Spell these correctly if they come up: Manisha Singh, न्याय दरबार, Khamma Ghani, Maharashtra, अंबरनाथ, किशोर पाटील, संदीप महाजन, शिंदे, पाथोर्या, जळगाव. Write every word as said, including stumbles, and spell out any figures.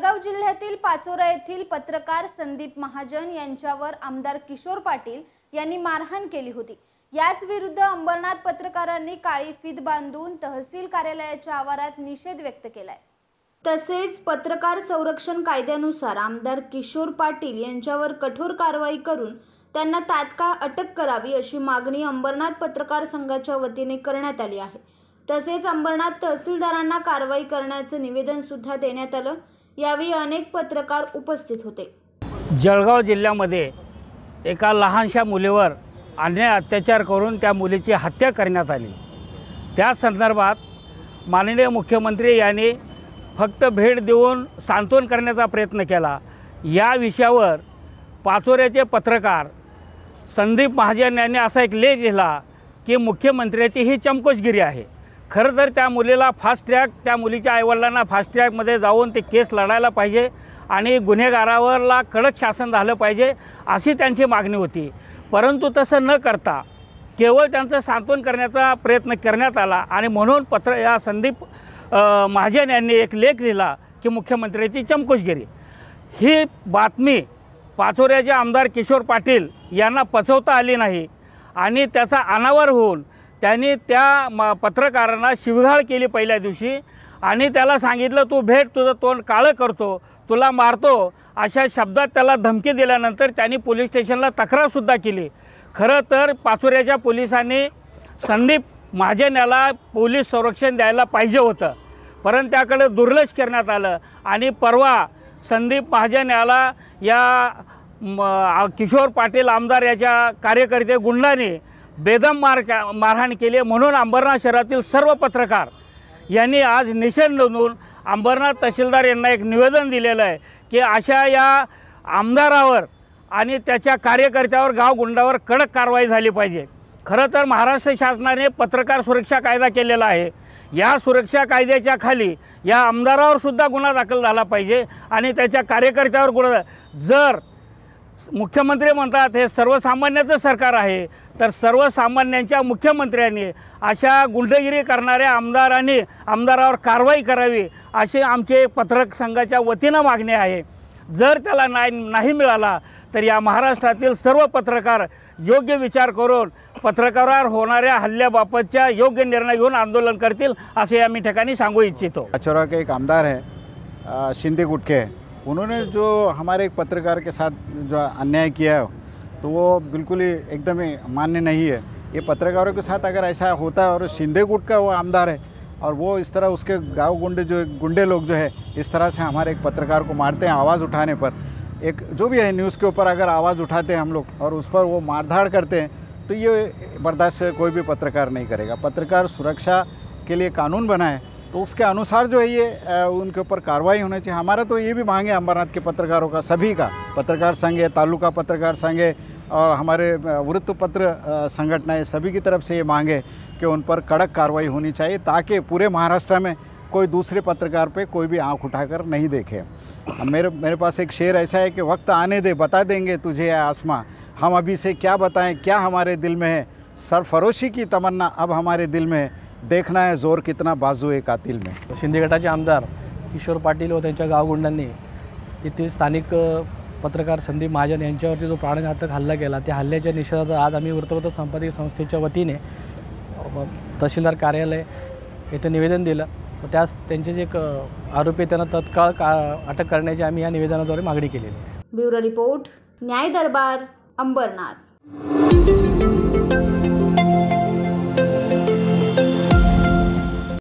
जळगाव जिल्ह्यातील पाथोर्या येथील पत्रकार संदीप महाजन यांच्यावर आमदार किशोर पाटील यांनी मारहाण केली होती। याच विरुद्ध अंबरनाथ पत्रकारांनी काळी फित बांधून तहसील कार्यालयाच्या आवारात निषेध व्यक्त केलाय। तसेच पत्रकार संरक्षण कायद्यानुसार आमदार किशोर पाटील यांच्यावर कठोर कारवाई करून त्यांना तात्काळ अटक करावी अशी मागणी अंबरनाथ पत्रकार संघाच्या वतीने करण्यात आली आहे। तसेच अंबरनाथ तहसीलदारांना कारवाई करण्याचे निवेदन सुद्धा देण्यात आलं। यावेळी अनेक पत्रकार उपस्थित होते। जळगाव जिल्ह्यामध्ये एका लहानशा मुलीवर अन्याय अत्याचार करून त्या मुलीची हत्या करण्यात आली। त्या संदर्भात माननीय मुख्यमंत्री यांनी फक्त भेट देऊन सांत्वन करण्याचा प्रयत्न केला। या विषयावर पाथोऱ्याचे पत्रकार संदीप महाजन यांनी असा एक लेख लिहिला की मुख्यमंत्र्याची ही चमकोचगिरी आहे। खरं तर त्या मुलीला फास्ट ट्रॅक, त्या मुलीच्या आईवडिलांना फास्ट ट्रॅकमध्ये जाऊन ते केस लढायला पाहिजे आणि गुन्हेगारावरला कडक शासन झालं पाहिजे अशी त्यांची मागणी होती। परंतु तसं न करता केवळ त्यांचं सांत्वन करण्याचा प्रयत्न करण्यात आला आणि म्हणून पत्र या संदीप महाजन यांनी एक लेख लिहिला की मुख्यमंत्र्याची चमकोचगिरी। ही बातमी पाथोऱ्याचे आमदार किशोर पाटील यांना पचवता आली नाही आणि त्याचा अनावर होऊन त्यांनी त्या म पत्रकारांना शिवघाळ केली पहिल्या दिवशी आणि त्याला सांगितलं तू भेट, तुझं तोंड काळं करतो, तुला मारतो अशा शब्दात त्याला धमकी दिल्यानंतर त्यांनी पोलीस स्टेशनला तक्रारसुद्धा केली। खरं तर पाथोऱ्याच्या पोलिसांनी संदीप महाजन याला पोलीस संरक्षण द्यायला पाहिजे होतं, परंतु त्याकडे दुर्लक्ष करण्यात आलं आणि परवा संदीप महाजन याला या किशोर पाटील आमदार याच्या कार्यकर्ते गुंडाने बेदम मार मारहाण केली। म्हणून अंबरनाथ शहरातील सर्व पत्रकार यांनी आज निषेध नोंदवून अंबरनाथ तहसीलदार यांना एक निवेदन दिलेलं आहे की अशा या आमदारावर आणि त्याच्या कार्यकर्त्यावर, गावगुंडावर कडक कारवाई झाली पाहिजे। खरं तर महाराष्ट्र शासनाने पत्रकार सुरक्षा कायदा केलेला आहे। या सुरक्षा कायद्याच्या खाली या आमदारावर सुद्धा गुन्हा दाखल झाला पाहिजे आणि त्याच्या कार्यकर्त्यावर गुन्हा। जर मुख्यमंत्री म्हणतात हे सर्वसामान्यांचं सरकार आहे, तर सर्वसामान्यांच्या मुख्यमंत्र्यांनी अशा गुंडगिरी करणाऱ्या आमदारांनी आमदारावर कारवाई करावी अशी आमचे पत्रक संघाच्या वतीनं मागणी आहे। जर त्याला न्याय नाही मिळाला तर या महाराष्ट्रातील सर्व पत्रकार योग्य विचार करून पत्रकारावर होणाऱ्या हल्ल्याबाबतचा योग्य निर्णय घेऊन आंदोलन करतील असे आम्ही ठिकाणी सांगू इच्छितो। पाथोर्या के एक आमदार है शिंदे गुट के, उन्होंने जो हमारे एक पत्रकार के साथ जो अन्याय किया है तो वो बिल्कुल ही एकदम ही मान्य नहीं है। ये पत्रकारों के साथ अगर ऐसा होता है और शिंदे गुट का वो आमदार है और वो इस तरह उसके गाँव गुंडे जो गुंडे लोग जो है इस तरह से हमारे एक पत्रकार को मारते हैं आवाज़ उठाने पर, एक जो भी है न्यूज़ के ऊपर अगर आवाज़ उठाते हैं हम लोग और उस पर वो मारधाड़ करते हैं तो ये बर्दाश्त कोई भी पत्रकार नहीं करेगा। पत्रकार सुरक्षा के लिए कानून बना है तो उसके अनुसार जो है ये उनके ऊपर कार्रवाई होनी चाहिए। हमारा तो ये भी मांग है अंबरनाथ के पत्रकारों का, सभी का, पत्रकार संघ है, तालुका पत्रकार संघ है और हमारे वृत्तपत्र संगठन है, सभी की तरफ से ये मांग है कि उन पर कड़क कार्रवाई होनी चाहिए ताकि पूरे महाराष्ट्र में कोई दूसरे पत्रकार पे कोई भी आंख उठाकर नहीं देखे। मेरे मेरे पास एक शेर ऐसा है कि वक्त आने दे, बता देंगे तुझे आसमां, हम अभी से क्या बताएं क्या हमारे दिल में है, सरफरोशी की तमन्ना अब हमारे दिल में है, देखना है जोर कितना बाजूए कातिल में। शिंदे गटाचे आमदार किशोर पाटील व त्यांच्या गावगुंडांनी तिथे स्थानिक पत्रकार संदीप महाजन यांच्यावरती जो प्राणघातक हल्ला केला त्या हल्ल्याच्या निषेधार्थ आज आम्ही वृत्तपत्र संपादकीय संस्थेच्या वतीने तहसीलदार कार्यालय येथे निवेदन दिलं व त्यास त्यांचे जे आरोपी त्यांना तत्काळ का अटक करण्याची आम्ही या निवेदनाद्वारे मागणी केलेली आहे। ब्युरो रिपोर्ट न्याय दरबार अंबरनाथ।